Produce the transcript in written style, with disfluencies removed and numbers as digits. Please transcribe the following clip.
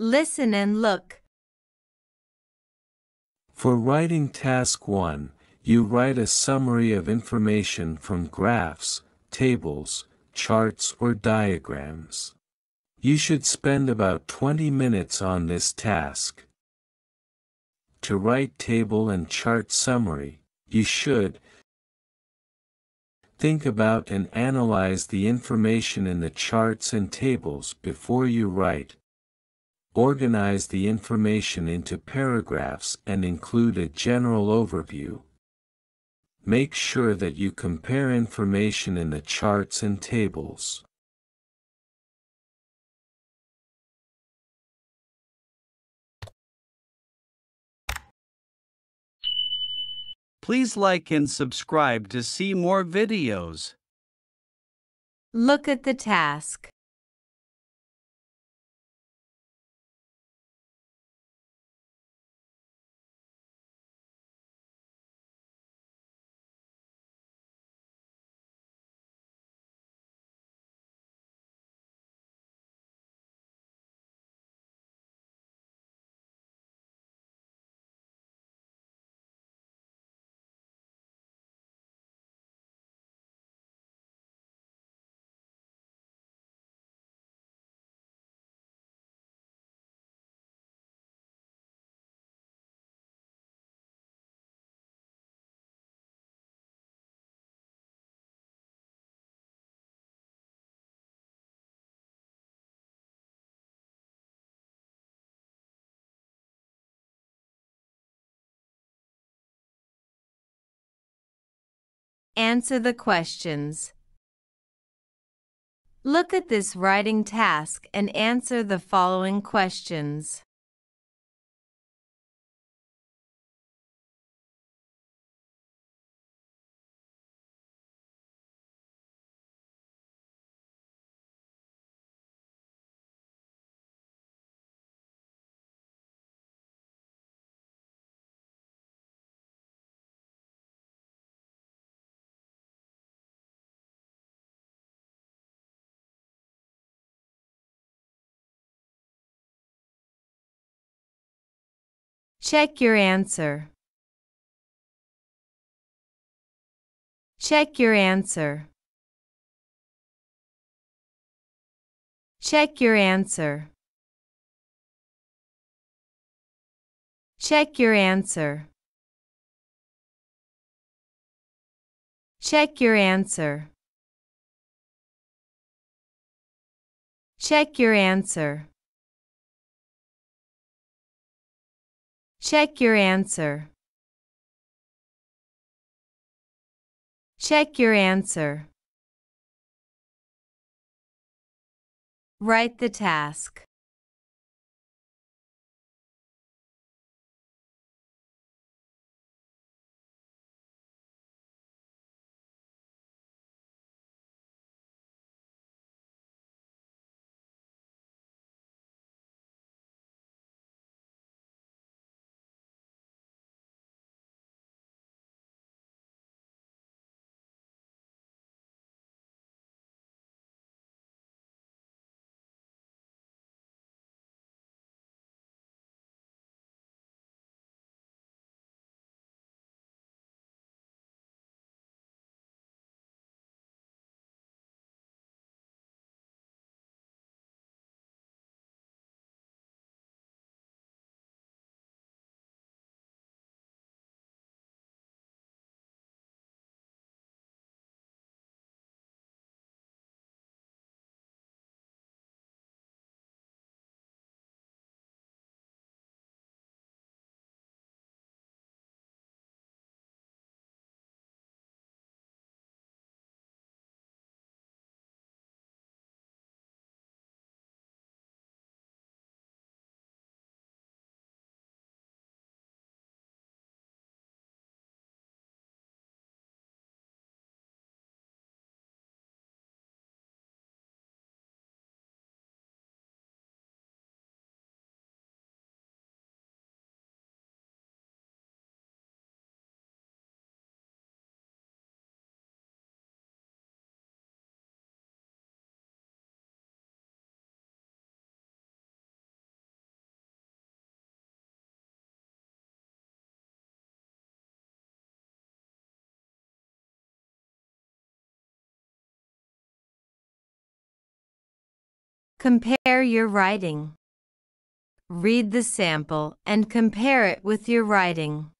Listen and look. For writing task 1, you write a summary of information from graphs, tables, charts or diagrams. You should spend about 20 minutes on this task. To write table and chart summary, you should think about and analyze the information in the charts and tables before you write. Organize the information into paragraphs and include a general overview. Make sure that you compare information in the charts and tables. Please like and subscribe to see more videos. Look at the task. Answer the questions. Look at this writing task and answer the following questions. Check your answer. Check your answer. Check your answer. Check your answer. Check your answer. Check your answer. Check your answer. Check your answer. Write the task. Compare your writing. Read the sample and compare it with your writing.